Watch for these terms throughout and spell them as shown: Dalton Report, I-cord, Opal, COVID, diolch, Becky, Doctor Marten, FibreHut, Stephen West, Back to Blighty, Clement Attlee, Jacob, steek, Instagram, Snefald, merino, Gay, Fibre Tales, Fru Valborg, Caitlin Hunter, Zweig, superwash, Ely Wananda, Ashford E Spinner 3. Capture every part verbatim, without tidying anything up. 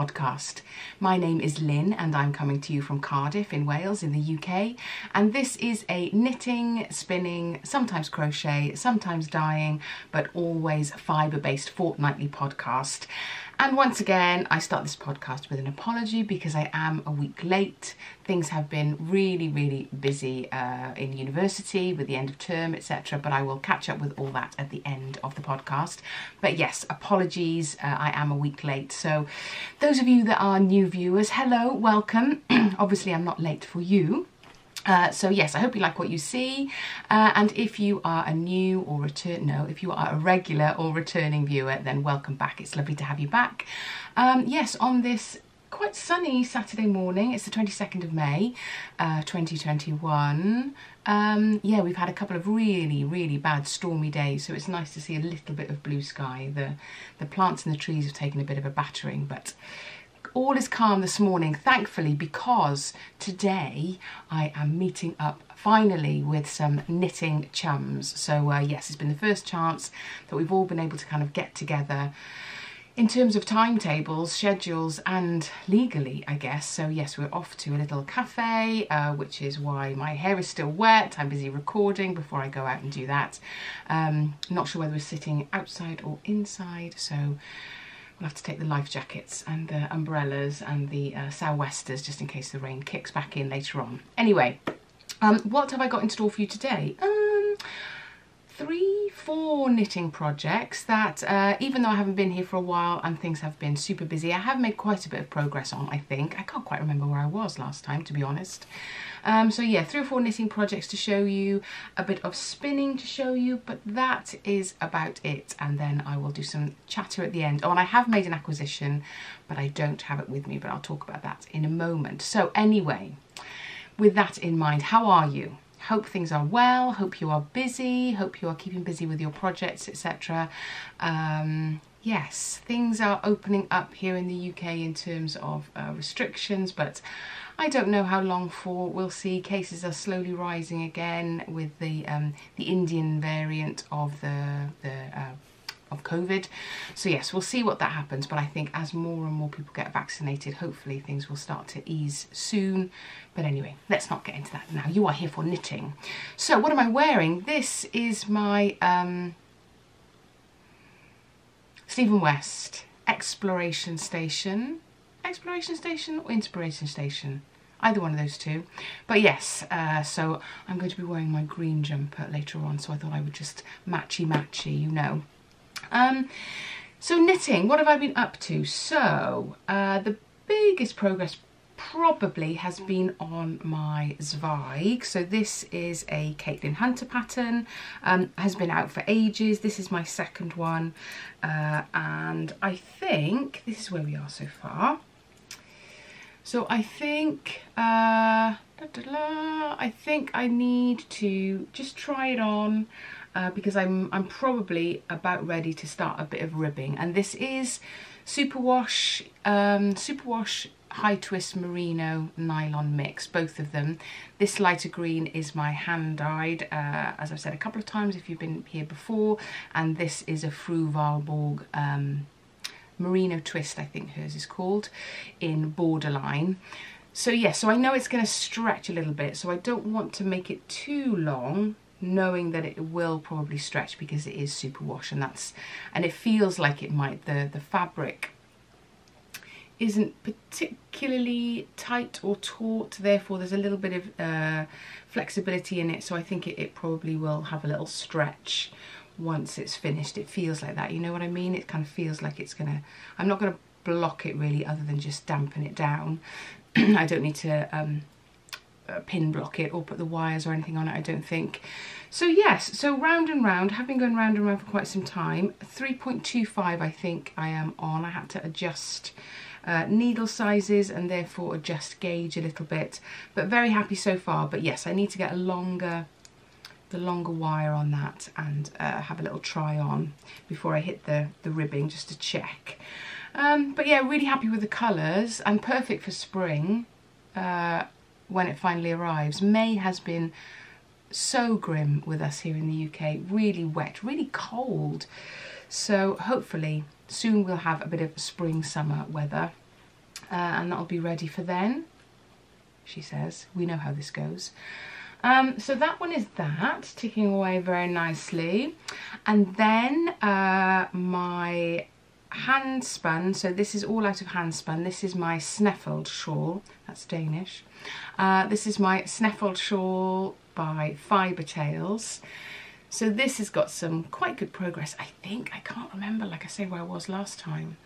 podcast. My name is Lynn and I'm coming to you from Cardiff in Wales in the U K, and this is a knitting, spinning, sometimes crochet, sometimes dyeing, but always fibre based fortnightly podcast. And once again, I start this podcast with an apology because I am a week late. Things have been really, really busy uh, in university with the end of term, et cetera. But I will catch up with all that at the end of the podcast. But yes, apologies, uh, I am a week late. So those of you that are new viewers, hello, welcome. Obviously, I'm not late for you. Uh, so yes, I hope you like what you see, uh, and if you are a new or return, no, if you are a regular or returning viewer, then welcome back. It's lovely to have you back. Um, yes, on this quite sunny Saturday morning, it's the twenty-second of May, uh, twenty twenty-one. Um, yeah, we've had a couple of really, really bad stormy days, so it's nice to see a little bit of blue sky. The the plants and the trees have taken a bit of a battering, but all is calm this morning, thankfully, because today I am meeting up finally with some knitting chums. So uh, yes, it's been the first chance that we've all been able to kind of get together in terms of timetables, schedules and legally, I guess. So yes, we're off to a little cafe, uh, which is why my hair is still wet. I'm busy recording before I go out and do that. Um, not sure whether we're sitting outside or inside, so I'll have to take the life jackets and the umbrellas and the uh, sou'westers just in case the rain kicks back in later on. Anyway, um, what have I got in store for you today? Um, three, four knitting projects that uh, even though I haven't been here for a while and things have been super busy, I have made quite a bit of progress on, I think. I can't quite remember where I was last time, to be honest. Um, so yeah, three or four knitting projects to show you, a bit of spinning to show you, but that is about it. And then I will do some chatter at the end. Oh, and I have made an acquisition, but I don't have it with me, but I'll talk about that in a moment. So anyway, with that in mind, how are you? Hope things are well, hope you are busy, hope you are keeping busy with your projects, et cetera. Um, yes, things are opening up here in the U K in terms of uh, restrictions, but I don't know how long for. We'll see. Cases are slowly rising again with the um, the Indian variant of the the uh, of COVID. So yes, we'll see what that happens. But I think as more and more people get vaccinated, hopefully things will start to ease soon. But anyway, let's not get into that now. You are here for knitting. So what am I wearing? This is my um, Stephen West Exploration Station. Exploration Station or Inspiration Station? Either one of those two. But yes, uh, so I'm going to be wearing my green jumper later on, so I thought I would just matchy-matchy, you know. Um, so knitting, what have I been up to? So, uh, the biggest progress probably has been on my Zweig. So this is a Caitlin Hunter pattern, um, has been out for ages. This is my second one, uh, and I think this is where we are so far. So I think, uh, da, da, da, I think I need to just try it on uh, because I'm, I'm probably about ready to start a bit of ribbing. And this is superwash, um, superwash high twist merino nylon mix, both of them. This lighter green is my hand dyed, uh, as I've said a couple of times if you've been here before. And this is a Fru Valborg, um merino twist, I think hers is called, in Borderline. So yeah, so I know it's going to stretch a little bit, so I don't want to make it too long, knowing that it will probably stretch because it is superwash, and that's, and it feels like it might. The the fabric isn't particularly tight or taut, therefore there's a little bit of uh, flexibility in it, so I think it, it probably will have a little stretch once it's finished. It feels like that, you know what I mean? It kind of feels like it's gonna, I'm not gonna block it really, other than just dampen it down. I don't need to um, pin block it or put the wires or anything on it, I don't think. So yes, so round and round, having gone round and round for quite some time, three point two five I think I am on. I had to adjust Uh, needle sizes and therefore adjust gauge a little bit, but very happy so far. But yes, I need to get a longer, the longer wire on that, and uh, have a little try on before I hit the the ribbing just to check. Um, but yeah, really happy with the colours and perfect for spring uh, when it finally arrives. May has been so grim with us here in the U K, really wet, really cold. So hopefully soon we'll have a bit of spring summer weather. uh, and that'll be ready for then, she says. We know how this goes. Um, so that one is that, ticking away very nicely. And then uh, my hand spun, so this is all out of hand spun. This is my Snefald shawl, that's Danish. Uh, this is my Snefald shawl by Fibre Tales. So this has got some quite good progress, I think. I can't remember, like I say, where I was last time.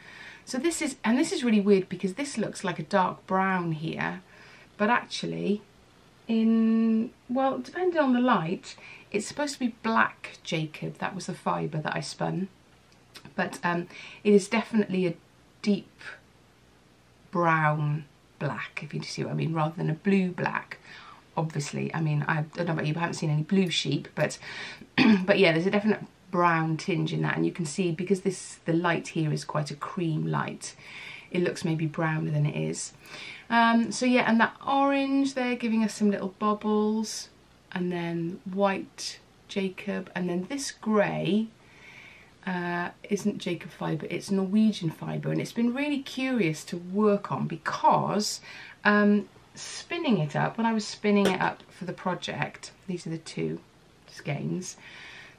So this is, and this is really weird because this looks like a dark brown here, but actually in, well, depending on the light, it's supposed to be black Jacob. That was the fibre that I spun. But um, it is definitely a deep brown black, if you see what I mean, rather than a blue black. Obviously, I mean, I don't know about you, but I haven't seen any blue sheep, but but yeah, there's a definite brown tinge in that, and you can see because this the light here is quite a cream light, it looks maybe browner than it is. Um, so yeah, and that orange there giving us some little bubbles, and then white Jacob, and then this grey uh, isn't Jacob fibre, it's Norwegian fibre, and it's been really curious to work on because. Um, spinning it up, when I was spinning it up for the project, these are the two skeins,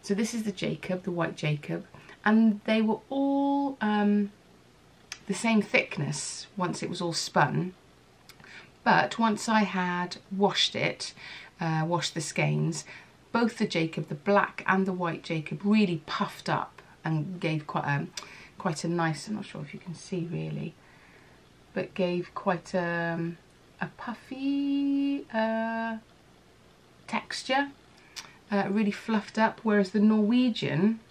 so this is the Jacob, the white Jacob, and they were all um, the same thickness once it was all spun, but once I had washed it, uh, washed the skeins, both the Jacob, the black and the white Jacob, really puffed up and gave quite a, quite a nice, I'm not sure if you can see really, but gave quite a a puffy uh, texture, uh, really fluffed up, whereas the Norwegian,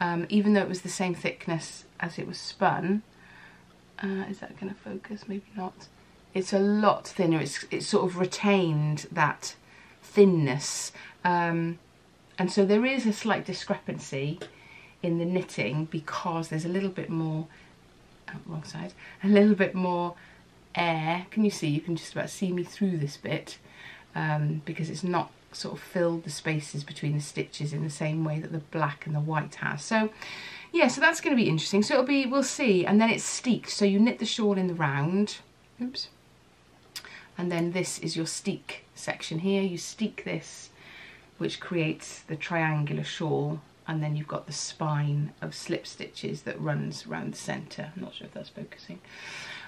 um, even though it was the same thickness as it was spun, uh, is that going to focus? Maybe not. It's a lot thinner, it's, it's sort of retained that thinness, um, and so there is a slight discrepancy in the knitting because there's a little bit more, oh, wrong side, a little bit more air. Can you see? You can just about see me through this bit um, because it's not sort of filled the spaces between the stitches in the same way that the black and the white has. So yeah, so that's going to be interesting. So it'll be, we'll see. And then it's steeked, so you knit the shawl in the round, oops, and then this is your steek section here. You steek this, which creates the triangular shawl, and then you've got the spine of slip stitches that runs around the centre. I'm not sure if that's focusing.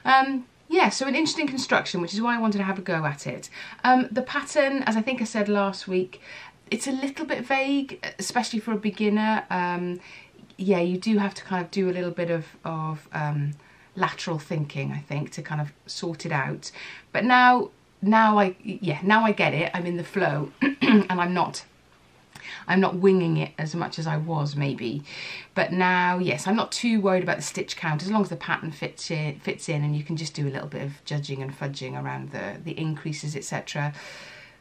Um, Yeah, so an interesting construction, which is why I wanted to have a go at it. Um, the pattern, as I think I said last week, it's a little bit vague, especially for a beginner. Um, yeah, you do have to kind of do a little bit of, of um, lateral thinking, I think, to kind of sort it out. But now, now I, yeah, now I get it. I'm in the flow, and I'm not. I'm not winging it as much as I was maybe, but now, yes, I'm not too worried about the stitch count as long as the pattern fits in, fits in and you can just do a little bit of judging and fudging around the, the increases, et cetera.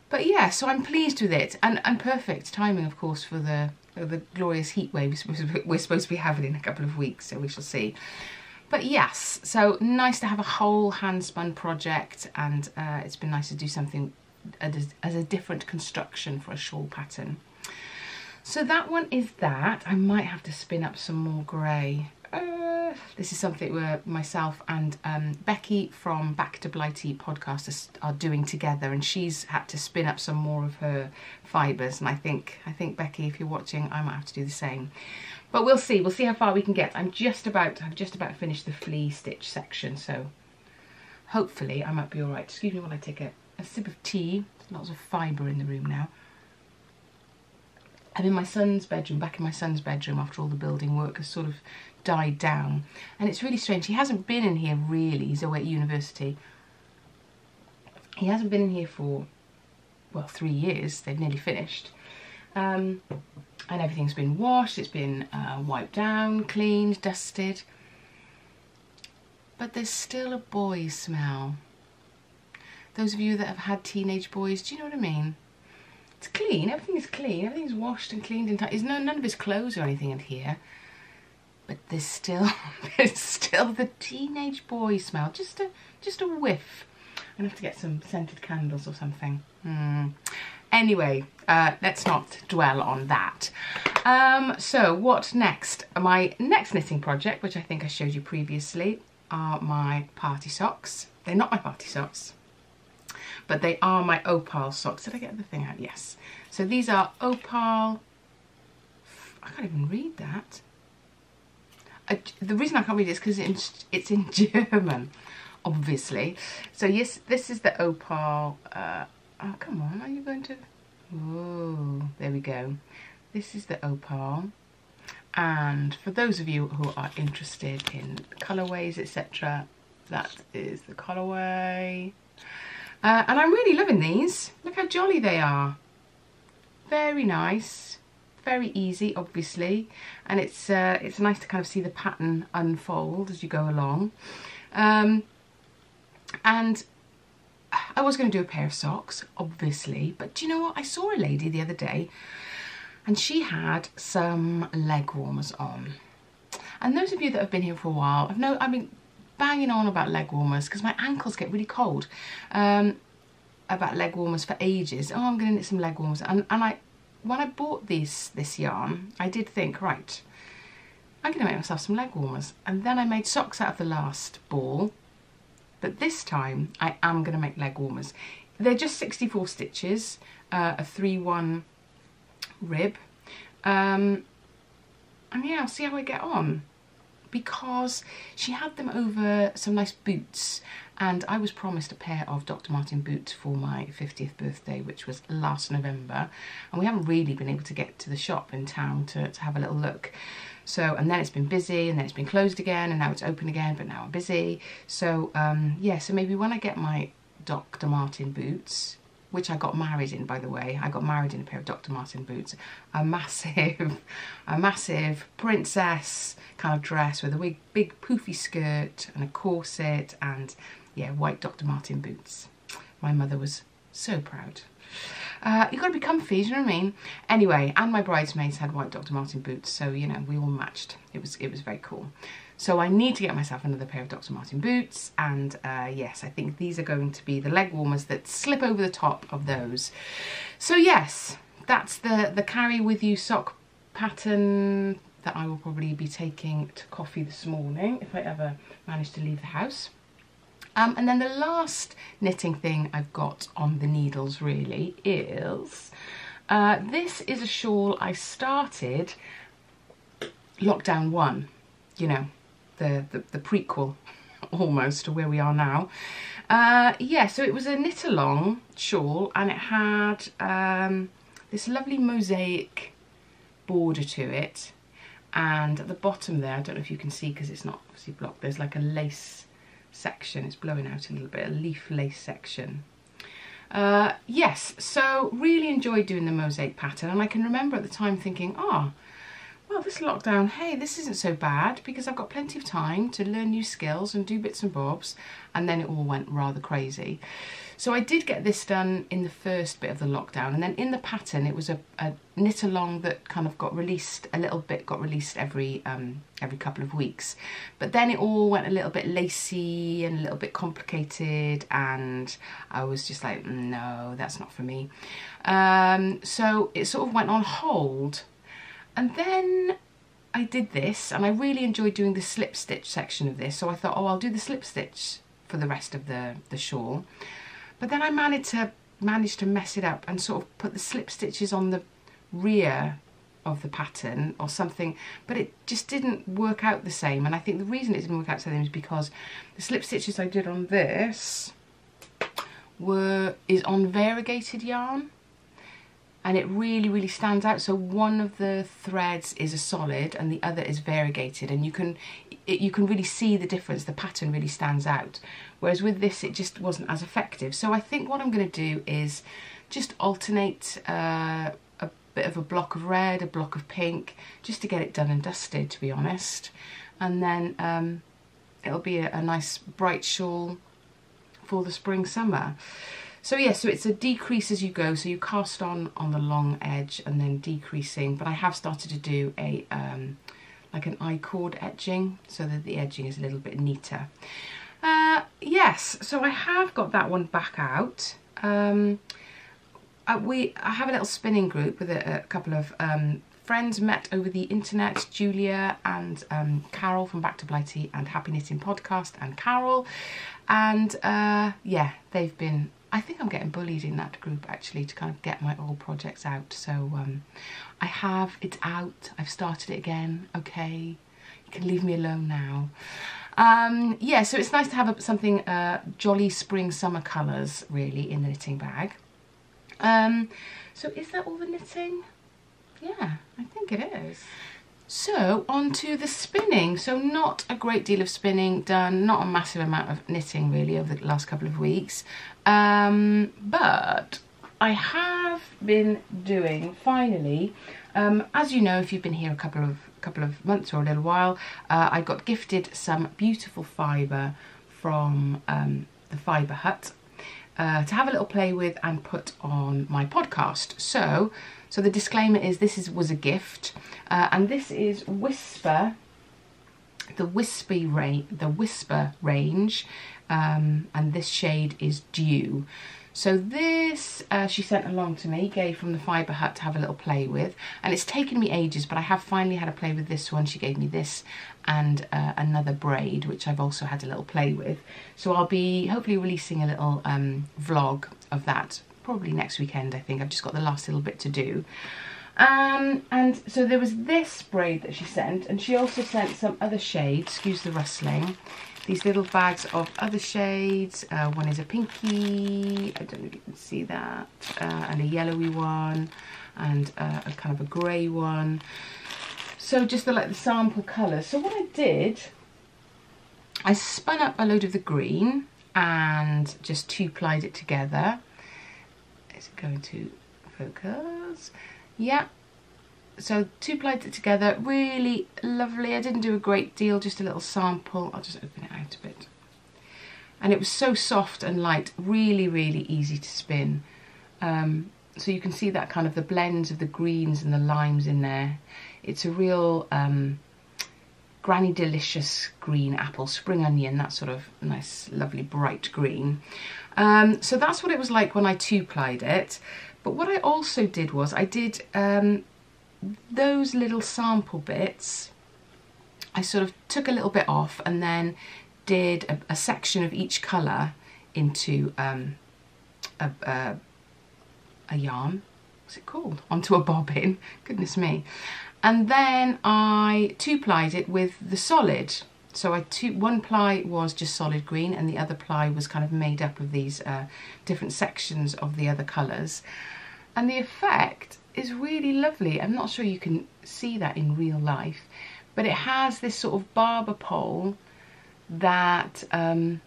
But yeah, so I'm pleased with it, and, and perfect timing, of course, for the, the glorious heat wave we're supposed, to, we're supposed to be having in a couple of weeks, so we shall see. But yes, so nice to have a whole hand-spun project, and uh, it's been nice to do something as, as a different construction for a shawl pattern. So that one is that. I might have to spin up some more grey. Uh, this is something where myself and um, Becky from Back to Blighty podcast are, are doing together, and she's had to spin up some more of her fibres. And I think, I think Becky, if you're watching, I might have to do the same. But we'll see. We'll see how far we can get. I'm just about. I've just about finished the flea stitch section, so hopefully I might be all right. Excuse me while I take a, a sip of tea. There's lots of fibre in the room now. I'm in my son's bedroom, back in my son's bedroom after all the building work has sort of died down. And it's really strange, he hasn't been in here really, he's away at university. He hasn't been in here for, well, three years, they've nearly finished. Um, and everything's been washed, it's been uh, wiped down, cleaned, dusted. But there's still a boy smell. Those of you that have had teenage boys, do you know what I mean? It's clean, everything is clean, everything's washed and cleaned and tight. There's no, none of his clothes or anything in here. But there's still there's still the teenage boy smell. Just a just a whiff. I'm gonna have to get some scented candles or something. Hmm. Anyway, uh, let's not dwell on that. Um, so what next? My next knitting project, which I think I showed you previously, are my party socks. They're not my party socks, but they are my Opal socks. Did I get the thing out? Yes. So these are Opal. I can't even read that. I, the reason I can't read it is because it's, it's in German, obviously. So yes, this is the Opal. Uh, oh, come on, are you going to? Oh, there we go. This is the Opal. And for those of you who are interested in colourways, et cetera, that is the colourway. Uh, and I'm really loving these. Look how jolly they are. Very nice, very easy, obviously, and it's uh, it's nice to kind of see the pattern unfold as you go along. Um, and I was going to do a pair of socks, obviously, but do you know what? I saw a lady the other day, and she had some leg warmers on. And those of you that have been here for a while, I've no, I've been banging on about leg warmers because my ankles get really cold. Um, about leg warmers for ages. Oh, I'm going to knit some leg warmers. And and I, when I bought these this yarn, I did think, right, I'm going to make myself some leg warmers. And then I made socks out of the last ball. But this time, I am going to make leg warmers. They're just sixty-four stitches, uh, a three one. Rib, um, and yeah, I'll see how I get on, because she had them over some nice boots, and I was promised a pair of Doctor Marten boots for my fiftieth birthday, which was last November, and we haven't really been able to get to the shop in town to, to have a little look. So, and then it's been busy, and then it's been closed again, and now it's open again, but now I'm busy. So um, yeah, so maybe when I get my Doctor Marten boots, which I got married in, by the way. I got married in a pair of Doctor Marten boots. A massive, a massive princess kind of dress with a big, big poofy skirt and a corset and, yeah, white Doctor Marten boots. My mother was so proud. Uh, you've got to be comfy, do you know what I mean? Anyway, and my bridesmaids had white Doctor Marten boots, so, you know, we all matched. It was, it was very cool. So I need to get myself another pair of Doctor Marten boots, and uh, yes, I think these are going to be the leg warmers that slip over the top of those. So yes, that's the, the carry with you sock pattern that I will probably be taking to coffee this morning, if I ever manage to leave the house. Um, and then the last knitting thing I've got on the needles really is, uh, this is a shawl I started lockdown one, you know. The, the, the prequel almost to where we are now. Uh, yeah, so it was a knit along shawl, and it had um, this lovely mosaic border to it, and at the bottom there, I don't know if you can see because it's not obviously blocked, there's like a lace section, it's blowing out a little bit, a leaf lace section. Uh, yes, so really enjoyed doing the mosaic pattern, and I can remember at the time thinking, ah, oh, well, this lockdown, hey, this isn't so bad because I've got plenty of time to learn new skills and do bits and bobs, and then it all went rather crazy. So I did get this done in the first bit of the lockdown, and then in the pattern it was a, a knit along that kind of got released a little bit, got released every um, every couple of weeks, but then it all went a little bit lacy and a little bit complicated, and I was just like, no, that's not for me. Um, so it sort of went on hold. And then I did this, and I really enjoyed doing the slip stitch section of this, so I thought, oh, I'll do the slip stitch for the rest of the, the shawl. But then I managed to, managed to mess it up and sort of put the slip stitches on the rear of the pattern or something, but it just didn't work out the same. And I think the reason it didn't work out the same is because the slip stitches I did on this were is on variegated yarn. And it really, really stands out. So one of the threads is a solid and the other is variegated, and you can it, you can really see the difference. The pattern really stands out. Whereas with this, it just wasn't as effective. So I think what I'm going to do is just alternate uh, a bit of a block of red, a block of pink, just to get it done and dusted, to be honest. And then um, it'll be a, a nice bright shawl for the spring summer. So yeah, so it's a decrease as you go, so you cast on on the long edge and then decreasing, but I have started to do a um, like an I-cord edging so that the edging is a little bit neater. Uh, yes, so I have got that one back out. Um, I, we, I have a little spinning group with a, a couple of um, friends met over the internet, Julia and um, Carol from Back to Blighty and Happy Knitting Podcast and Carol. And uh, yeah, they've been, I think I'm getting bullied in that group actually to kind of get my old projects out. So um, I have, it's out, I've started it again, okay. You can leave me alone now. Um, yeah, so it's nice to have something uh, jolly spring summer colours really in the knitting bag. Um, so is that all the knitting? Yeah, I think it is. So on to the spinning. So not a great deal of spinning done, not a massive amount of knitting really over the last couple of weeks. Um, but I have been doing finally, um, as you know, if you've been here a couple of couple of months or a little while, uh, I got gifted some beautiful fibre from um, the FibreHut uh, to have a little play with and put on my podcast. So. So the disclaimer is this is was a gift, uh, and this is Whisper, the Wispy Ra- the Whisper range, um, and this shade is Dew. So this uh, she sent along to me, Gay from the Fibre Hut, to have a little play with, and it's taken me ages, but I have finally had a play with this one. She gave me this and uh, another braid, which I've also had a little play with. So I'll be hopefully releasing a little um, vlog of that. Probably next weekend, I think. I've just got the last little bit to do. Um, and so there was this braid that she sent, and she also sent some other shades, excuse the rustling, these little bags of other shades. Uh, one is a pinky, I don't know if you can see that, uh, and a yellowy one, and uh, a kind of a grey one. So just the, like the sample colours. So what I did, I spun up a load of the green and just two-plied it together. Is it going to focus? Yeah, so two plied it together, really lovely. I didn't do a great deal, just a little sample. I'll just open it out a bit. And it was so soft and light, really, really easy to spin. Um, so you can see that kind of the blends of the greens and the limes in there. It's a real um, Granny Delicious green apple, spring onion, that sort of nice, lovely, bright green. Um, so that's what it was like when I two-plied it. But what I also did was I did um, those little sample bits. I sort of took a little bit off and then did a, a section of each colour into um, a, a, a yarn. What's it called? Onto a bobbin. Goodness me. And then I two-plied it with the solid. So I two, one ply was just solid green and the other ply was kind of made up of these uh, different sections of the other colours. And the effect is really lovely. I'm not sure you can see that in real life, but it has this sort of barber pole that, um,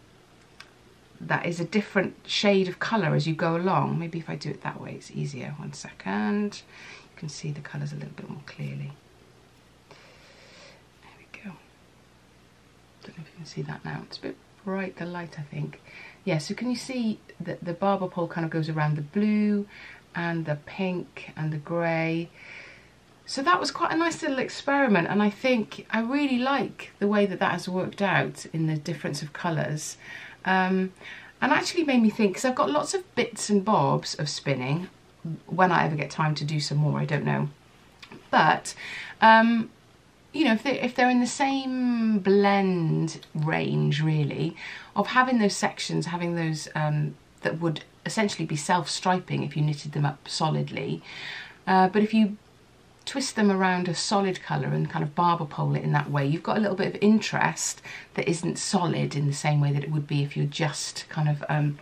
that is a different shade of colour as you go along. Maybe if I do it that way, it's easier. One second. You can see the colours a little bit more clearly. I don't know if you can see that now, it's a bit bright, the light I think. Yeah, so can you see that the barber pole kind of goes around the blue and the pink and the grey. So that was quite a nice little experiment, and I think I really like the way that that has worked out in the difference of colours. Um, and actually made me think, because I've got lots of bits and bobs of spinning, when I ever get time to do some more, I don't know. But, um, you know, if they're, if they're in the same blend range, really, of having those sections, having those um, that would essentially be self-striping if you knitted them up solidly. Uh, but if you twist them around a solid colour and kind of barber pole it in that way, you've got a little bit of interest that isn't solid in the same way that it would be if you're just kind of um,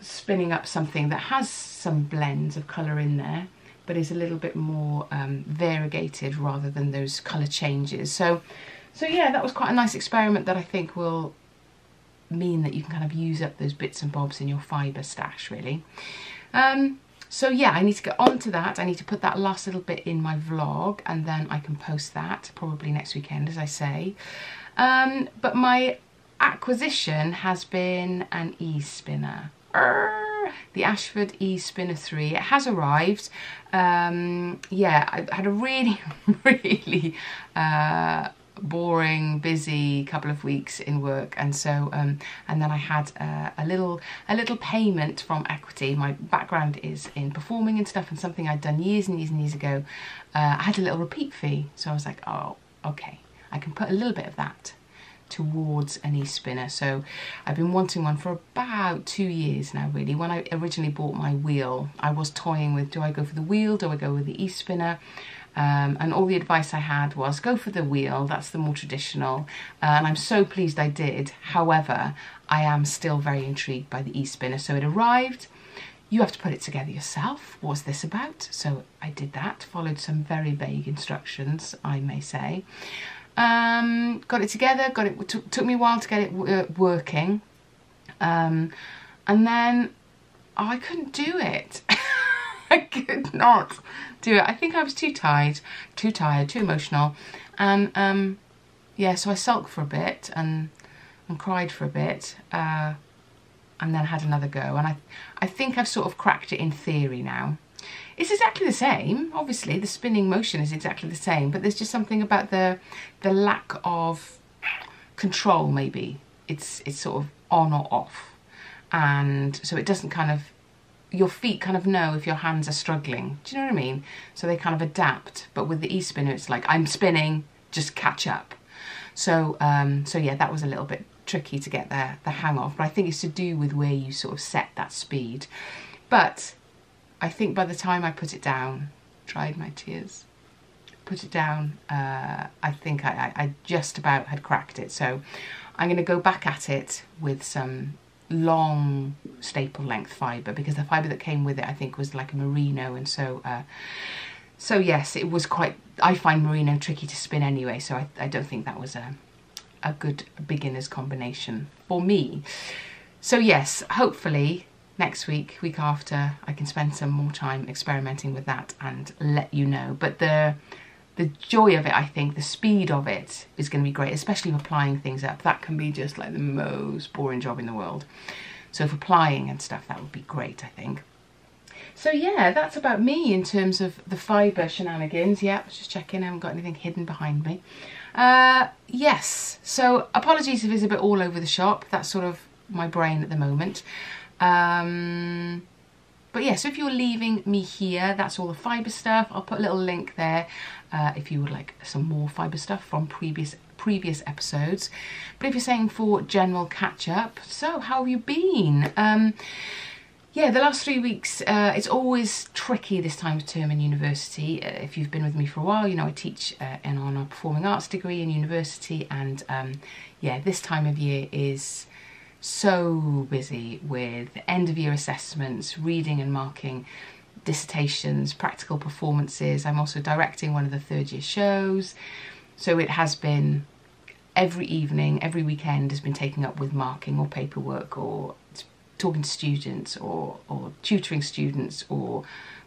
spinning up something that has some blends of colour in there, but is a little bit more um, variegated rather than those colour changes. So, so yeah, that was quite a nice experiment that I think will mean that you can kind of use up those bits and bobs in your fibre stash, really. Um, so yeah, I need to get on to that. I need to put that last little bit in my vlog and then I can post that probably next weekend, as I say. Um, but my acquisition has been an e-spinner. The Ashford E Spinner three. It has arrived. Um, yeah, I had a really, really uh, boring, busy couple of weeks in work, and so um, and then I had uh, a little a little payment from Equity. My background is in performing and stuff, and something I'd done years and years and years ago. Uh, I had a little repeat fee, so I was like, oh, okay, I can put a little bit of that towards an e-spinner. So I've been wanting one for about two years now, really. When I originally bought my wheel, I was toying with, do I go for the wheel, do I go with the e-spinner? Um, and all the advice I had was go for the wheel, that's the more traditional, uh, and I'm so pleased I did. However, I am still very intrigued by the e-spinner. So it arrived, you have to put it together yourself. What's this about? So I did that, followed some very vague instructions, I may say. Um, got it together, got it, t took me a while to get it w working, um, and then oh, I couldn't do it. I could not do it. I think I was too tired, too tired, too emotional, and um, yeah, so I sulked for a bit and and cried for a bit, uh, and then had another go, and I I think I've sort of cracked it in theory now. It's exactly the same, obviously, the spinning motion is exactly the same, but there's just something about the the lack of control, maybe. It's it's sort of on or off, and so it doesn't kind of, your feet kind of know if your hands are struggling, do you know what I mean? So they kind of adapt, but with the e-spinner it's like, I'm spinning, just catch up. So, um, so yeah, that was a little bit tricky to get the, the hang of, but I think it's to do with where you sort of set that speed. But I think by the time I put it down, dried my tears, put it down, uh, I think I, I, I just about had cracked it. So I'm going to go back at it with some long staple length fibre, because the fibre that came with it I think was like a merino, and so uh, so yes, it was quite, I find merino tricky to spin anyway, so I, I don't think that was a, a good beginner's combination for me. So yes, hopefully next week, week after, I can spend some more time experimenting with that and let you know. But the the joy of it, I think, the speed of it is going to be great, especially if applying things up. That can be just like the most boring job in the world. So for applying and stuff, that would be great, I think. So yeah, that's about me in terms of the fibre shenanigans. Yeah, I was just checking, I haven't got anything hidden behind me. Uh, yes, so apologies if it's a bit all over the shop. That's sort of my brain at the moment. Um, but yeah, so if you're leaving me here, that's all the fibre stuff. I'll put a little link there uh, if you would like some more fibre stuff from previous previous episodes. But if you're saying for general catch-up, so how have you been? Um, yeah, the last three weeks, uh, it's always tricky this time of term in university. Uh, if you've been with me for a while, you know I teach uh, an honour performing arts degree in university, and um, yeah, this time of year is so busy with end of year assessments, reading and marking, dissertations, practical performances. I'm also directing one of the third year shows. So it has been every evening, every weekend has been taken up with marking or paperwork or talking to students or, or tutoring students or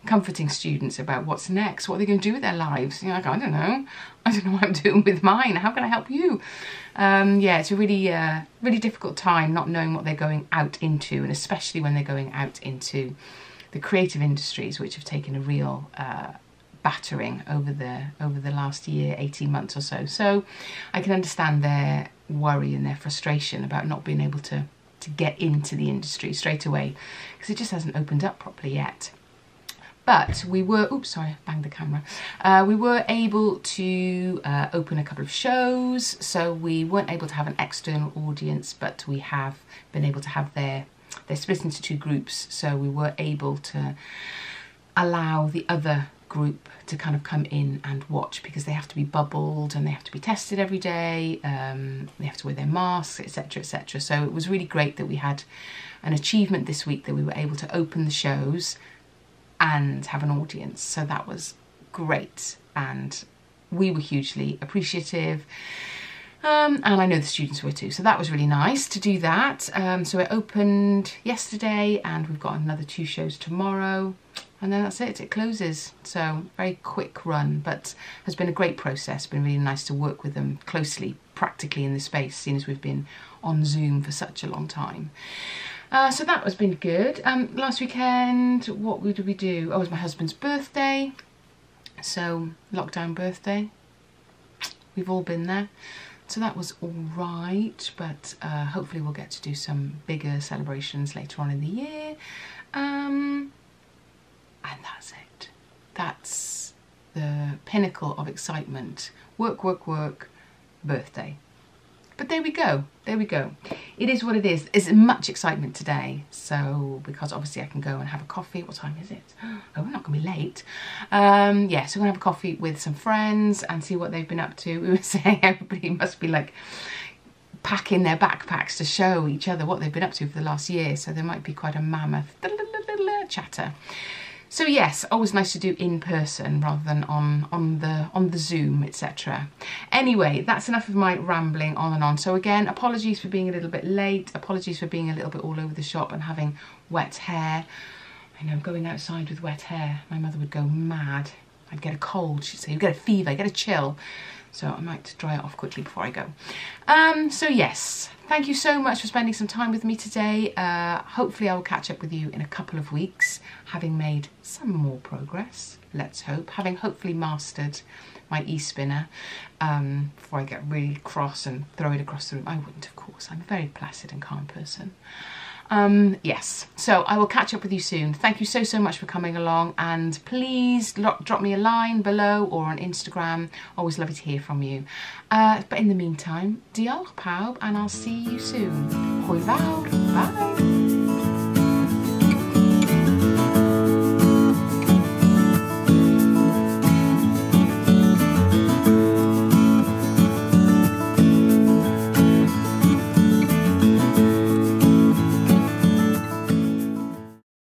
comforting students about what's next, what are they going to do with their lives? You're like, I don't know, I don't know what I'm doing with mine, how can I help you? Um, yeah, it's a really, uh, really difficult time not knowing what they're going out into, and especially when they're going out into the creative industries, which have taken a real uh, battering over the, over the last year, eighteen months or so. So I can understand their worry and their frustration about not being able to, to get into the industry straight away, because it just hasn't opened up properly yet. But we were, oops, sorry, I banged the camera. Uh, we were able to uh, open a couple of shows, so we weren't able to have an external audience, but we have been able to have their, they're split into two groups, so we were able to allow the other group to kind of come in and watch, because they have to be bubbled and they have to be tested every day, um, they have to wear their masks, et cetera, et cetera. So it was really great that we had an achievement this week, that we were able to open the shows and have an audience, so that was great, and we were hugely appreciative, um, and I know the students were too, so that was really nice to do that. Um, so it opened yesterday, and we've got another two shows tomorrow, and then that's it, it closes. So very quick run, but has been a great process, been really nice to work with them closely, practically in the space, seeing as we've been on Zoom for such a long time. Uh, so that has been good. Um, last weekend, what did we do? Oh, it was my husband's birthday. So, lockdown birthday. We've all been there. So that was all right, but uh, hopefully we'll get to do some bigger celebrations later on in the year. Um, and that's it. That's the pinnacle of excitement. Work, work, work, birthday. But there we go, there we go. It is what it is. There's much excitement today, so because obviously I can go and have a coffee. What time is it? Oh, we're not going to be late. Um, yeah, so we're going to have a coffee with some friends and see what they've been up to. We were saying everybody must be like packing their backpacks to show each other what they've been up to for the last year, so there might be quite a mammoth chatter. So yes, always nice to do in person rather than on, on the on the Zoom, et cetera. Anyway, that's enough of my rambling on and on. So again, apologies for being a little bit late. Apologies for being a little bit all over the shop and having wet hair. I know, going outside with wet hair. My mother would go mad. I'd get a cold, she'd say. You'd get a fever, get a chill. So I might dry it off quickly before I go. Um, so yes, thank you so much for spending some time with me today. Uh, hopefully I will catch up with you in a couple of weeks, having made some more progress, let's hope, having hopefully mastered my e-spinner um, before I get really cross and throw it across the room. I wouldn't, of course. I'm a very placid and calm person. Um, yes, so I will catch up with you soon. Thank you so, so much for coming along, and please lo drop me a line below or on Instagram. Always lovely to hear from you. Uh, but in the meantime, diolch pawb, and I'll see you soon. Hwyl fawr, bye.